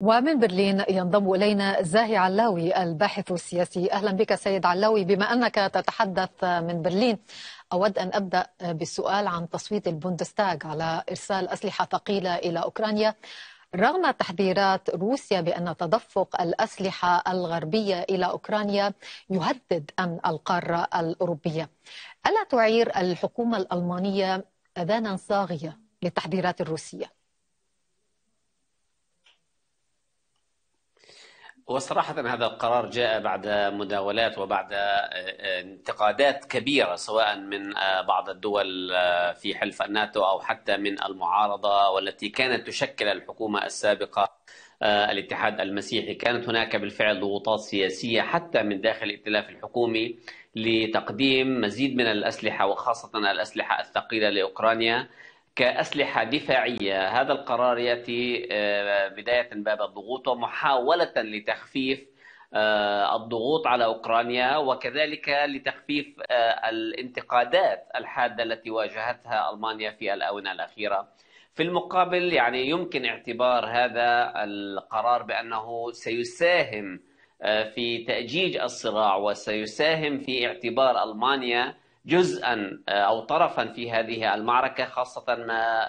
ومن برلين ينضم إلينا زاهي علاوي الباحث السياسي. أهلا بك سيد علاوي. بما أنك تتحدث من برلين، أود أن أبدأ بالسؤال عن تصويت البوندستاغ على إرسال أسلحة ثقيلة إلى أوكرانيا رغم تحذيرات روسيا بأن تدفق الأسلحة الغربية إلى أوكرانيا يهدد أمن القارة الأوروبية. ألا تعير الحكومة الألمانية آذانا صاغية للتحذيرات الروسية؟ وصراحة هذا القرار جاء بعد مداولات وبعد انتقادات كبيرة، سواء من بعض الدول في حلف الناتو أو حتى من المعارضة والتي كانت تشكل الحكومة السابقة الاتحاد المسيحي. كانت هناك بالفعل ضغوطات سياسية حتى من داخل الائتلاف الحكومي لتقديم مزيد من الأسلحة وخاصة الأسلحة الثقيلة لأوكرانيا كأسلحة دفاعية. هذا القرار يأتي بداية باب الضغوط ومحاولة لتخفيف الضغوط على أوكرانيا، وكذلك لتخفيف الانتقادات الحادة التي واجهتها ألمانيا في الآونة الأخيرة. في المقابل يعني يمكن اعتبار هذا القرار بأنه سيساهم في تأجيج الصراع وسيساهم في اعتبار ألمانيا جزءا أو طرفا في هذه المعركة، خاصة ما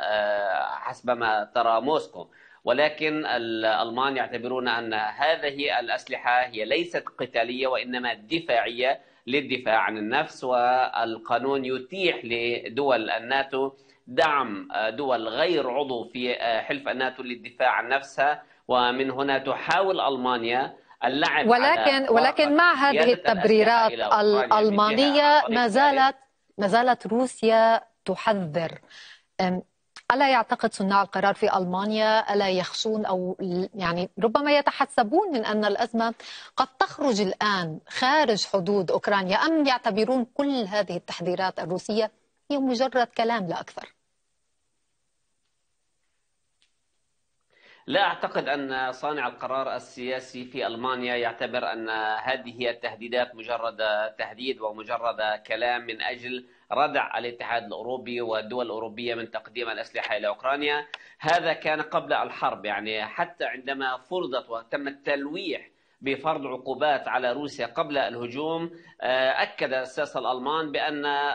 حسب ما ترى موسكو. ولكن الألمان يعتبرون أن هذه الأسلحة هي ليست قتالية وإنما دفاعية للدفاع عن النفس، والقانون يتيح لدول الناتو دعم دول غير عضو في حلف الناتو للدفاع عن نفسها، ومن هنا تحاول ألمانيا اللعب. ولكن مع هذه التبريرات الألمانية ما زالت روسيا تحذر. ألا يعتقد صناع القرار في ألمانيا، ألا يخشون أو يعني ربما يتحسبون من أن الأزمة قد تخرج الآن خارج حدود أوكرانيا، أم يعتبرون كل هذه التحذيرات الروسية هي مجرد كلام لا أكثر؟ لا أعتقد أن صانع القرار السياسي في ألمانيا يعتبر أن هذه التهديدات مجرد تهديد ومجرد كلام من أجل ردع الاتحاد الأوروبي والدول الأوروبية من تقديم الأسلحة إلى أوكرانيا. هذا كان قبل الحرب، يعني حتى عندما فرضت وتم التلويح بفرض عقوبات على روسيا قبل الهجوم، أكد الساسة الألمان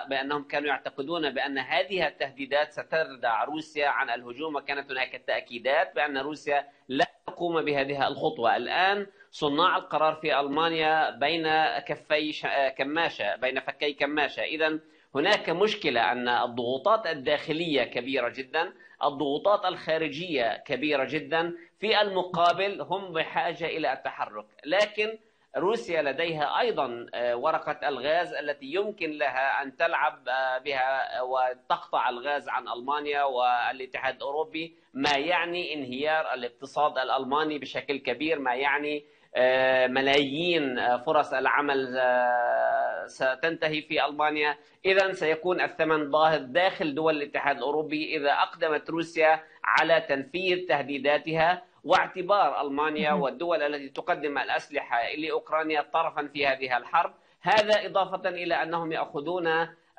بأنهم كانوا يعتقدون بأن هذه التهديدات ستردع روسيا عن الهجوم، وكانت هناك تأكيدات بأن روسيا لا تقوم بهذه الخطوة. الآن صناع القرار في ألمانيا بين كفي كماشة، بين فكي كماشة. إذن هناك مشكلة أن الضغوطات الداخلية كبيرة جدا، الضغوطات الخارجية كبيرة جدا، في المقابل هم بحاجة إلى التحرك. لكن روسيا لديها أيضا ورقة الغاز التي يمكن لها أن تلعب بها وتقطع الغاز عن ألمانيا والاتحاد الأوروبي، ما يعني انهيار الاقتصاد الألماني بشكل كبير، ما يعني ملايين فرص العمل ستنتهي في ألمانيا. إذن سيكون الثمن باهظ داخل دول الاتحاد الأوروبي إذا أقدمت روسيا على تنفيذ تهديداتها، واعتبار ألمانيا والدول التي تقدم الأسلحة لأوكرانيا طرفا في هذه الحرب. هذا إضافة إلى أنهم يأخذون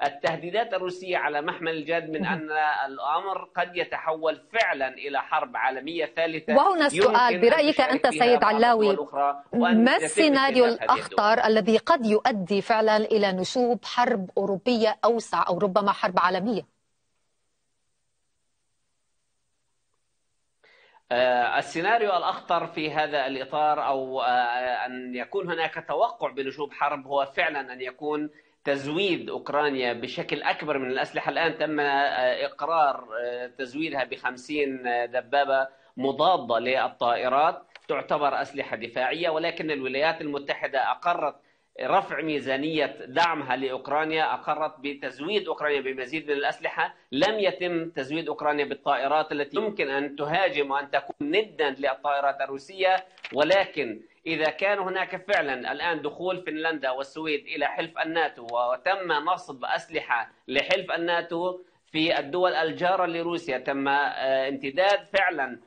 التهديدات الروسية على محمل الجد من أن الأمر قد يتحول فعلا إلى حرب عالمية ثالثة. وهنا السؤال، برأيك أنت سيد علاوي، ما السيناريو الأخطر الذي قد يؤدي فعلا إلى نشوب حرب أوروبية أوسع أو ربما حرب عالمية؟ السيناريو الأخطر في هذا الإطار أو أن يكون هناك توقع بنشوب حرب هو فعلا أن يكون تزويد أوكرانيا بشكل أكبر من الأسلحة. الآن تم إقرار تزويدها ب50 دبابة مضادة للطائرات، تعتبر أسلحة دفاعية، ولكن الولايات المتحدة أقرت رفع ميزانية دعمها لأوكرانيا، أقرت بتزويد أوكرانيا بمزيد من الأسلحة. لم يتم تزويد أوكرانيا بالطائرات التي يمكن أن تهاجم وأن تكون ندا للطائرات الروسية. ولكن إذا كان هناك فعلا الآن دخول فنلندا والسويد إلى حلف الناتو وتم نصب أسلحة لحلف الناتو في الدول الجارة لروسيا، تم امتداد فعلا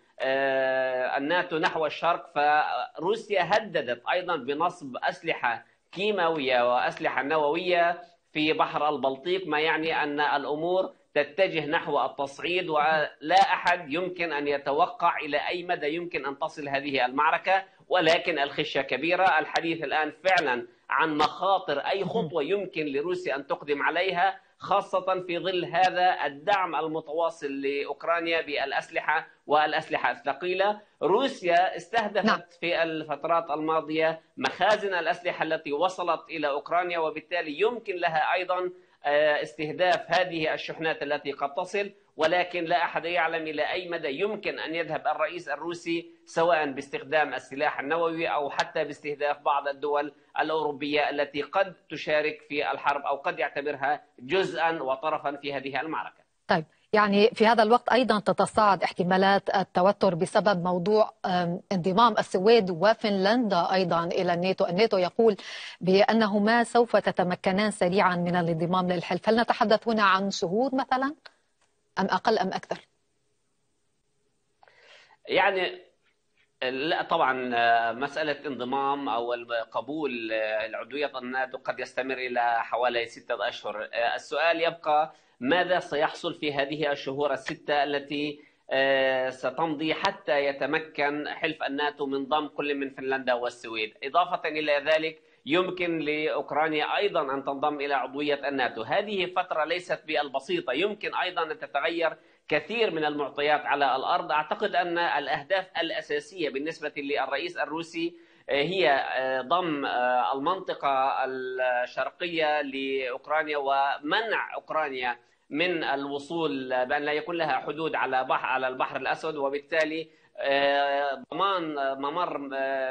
الناتو نحو الشرق، فروسيا هددت أيضا بنصب أسلحة كيماوية وأسلحة نووية في بحر البلطيق، ما يعني أن الأمور تتجه نحو التصعيد، ولا أحد يمكن أن يتوقع إلى أي مدى يمكن أن تصل هذه المعركة، ولكن الخشية كبيرة. الحديث الآن فعلا عن مخاطر أي خطوة يمكن لروسيا أن تقدم عليها، خاصة في ظل هذا الدعم المتواصل لأوكرانيا بالأسلحة والأسلحة الثقيلة. روسيا استهدفت في الفترات الماضية مخازن الأسلحة التي وصلت إلى أوكرانيا، وبالتالي يمكن لها أيضا استهداف هذه الشحنات التي قد تصل، ولكن لا أحد يعلم إلى أي مدى يمكن أن يذهب الرئيس الروسي سواء باستخدام السلاح النووي أو حتى باستهداف بعض الدول الأوروبية التي قد تشارك في الحرب أو قد يعتبرها جزءا وطرفا في هذه المعركة. طيب، يعني في هذا الوقت أيضا تتصاعد احتمالات التوتر بسبب موضوع انضمام السويد وفنلندا أيضا إلى الناتو. الناتو يقول بأنهما سوف تتمكنان سريعا من الانضمام للحلف. هل نتحدث هنا عن شهور مثلا أم أقل أم أكثر؟ يعني لا طبعا، مسألة انضمام أو القبول العضوية الناتو قد يستمر إلى حوالي 6 أشهر. السؤال يبقى ماذا سيحصل في هذه الشهور ال6 التي ستمضي حتى يتمكن حلف الناتو من ضم كل من فنلندا والسويد. إضافة إلى ذلك يمكن لأوكرانيا أيضا أن تنضم إلى عضوية الناتو. هذه فترة ليست بالبسيطة، يمكن أيضا أن تتغير كثير من المعطيات على الأرض. أعتقد أن الأهداف الأساسية بالنسبة للرئيس الروسي هي ضم المنطقة الشرقية لأوكرانيا ومنع أوكرانيا من الوصول، بأن لا يكون لها حدود على البحر الأسود، وبالتالي ضمان ممر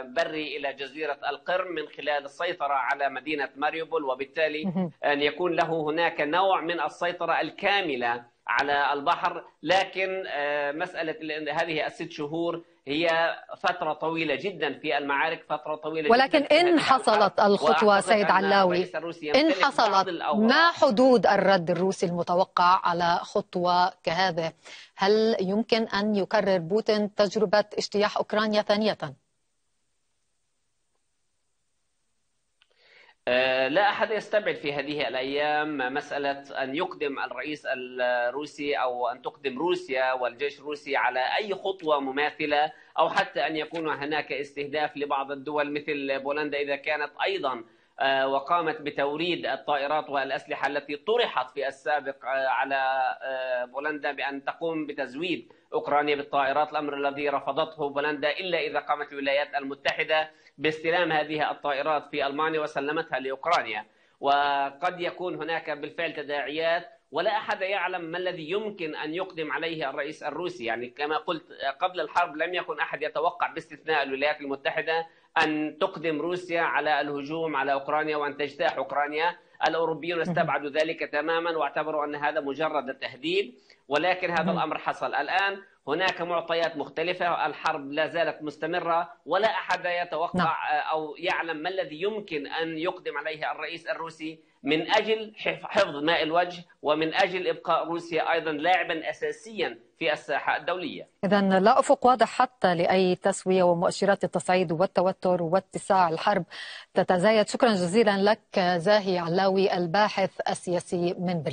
بري إلى جزيرة القرم من خلال السيطرة على مدينة ماريوبول، وبالتالي أن يكون له هناك نوع من السيطرة الكاملة على البحر. لكن مسألة هذه ال6 شهور هي فترة طويلة جدا في المعارك، فترة طويلة ولكن جدا. ولكن إن حصلت الخطوة سيد علاوي، إن حصلت، ما حدود الرد الروسي المتوقع على خطوة كهذا؟ هل يمكن أن يكرر بوتين تجربة اجتياح أوكرانيا ثانية؟ لا أحد يستبعد في هذه الأيام مسألة أن يقدم الرئيس الروسي أو أن تقدم روسيا والجيش الروسي على أي خطوة مماثلة، أو حتى أن يكون هناك استهداف لبعض الدول مثل بولندا إذا كانت أيضا وقامت بتوريد الطائرات والأسلحة التي طرحت في السابق على بولندا بأن تقوم بتزويد أوكرانيا بالطائرات، الأمر الذي رفضته بولندا إلا إذا قامت الولايات المتحدة باستلام هذه الطائرات في ألمانيا وسلمتها لأوكرانيا. وقد يكون هناك بالفعل تداعيات، ولا أحد يعلم ما الذي يمكن أن يقدم عليه الرئيس الروسي. يعني كما قلت قبل الحرب لم يكن أحد يتوقع باستثناء الولايات المتحدة أن تقدم روسيا على الهجوم على أوكرانيا وأن تجتاح أوكرانيا. الأوروبيون استبعدوا ذلك تماما واعتبروا أن هذا مجرد تهديد، ولكن هذا الأمر حصل. الآن هناك معطيات مختلفة، الحرب لا زالت مستمرة، ولا أحد يتوقع أو يعلم ما الذي يمكن أن يقدم عليه الرئيس الروسي من أجل حفظ ماء الوجه ومن أجل إبقاء روسيا أيضا لاعبا أساسيا في الساحة الدولية. إذن لا أفق واضح حتى لأي تسوية، ومؤشرات التصعيد والتوتر واتساع الحرب تتزايد. شكرا جزيلا لك زاهي علاوي الباحث السياسي من بريطانيا.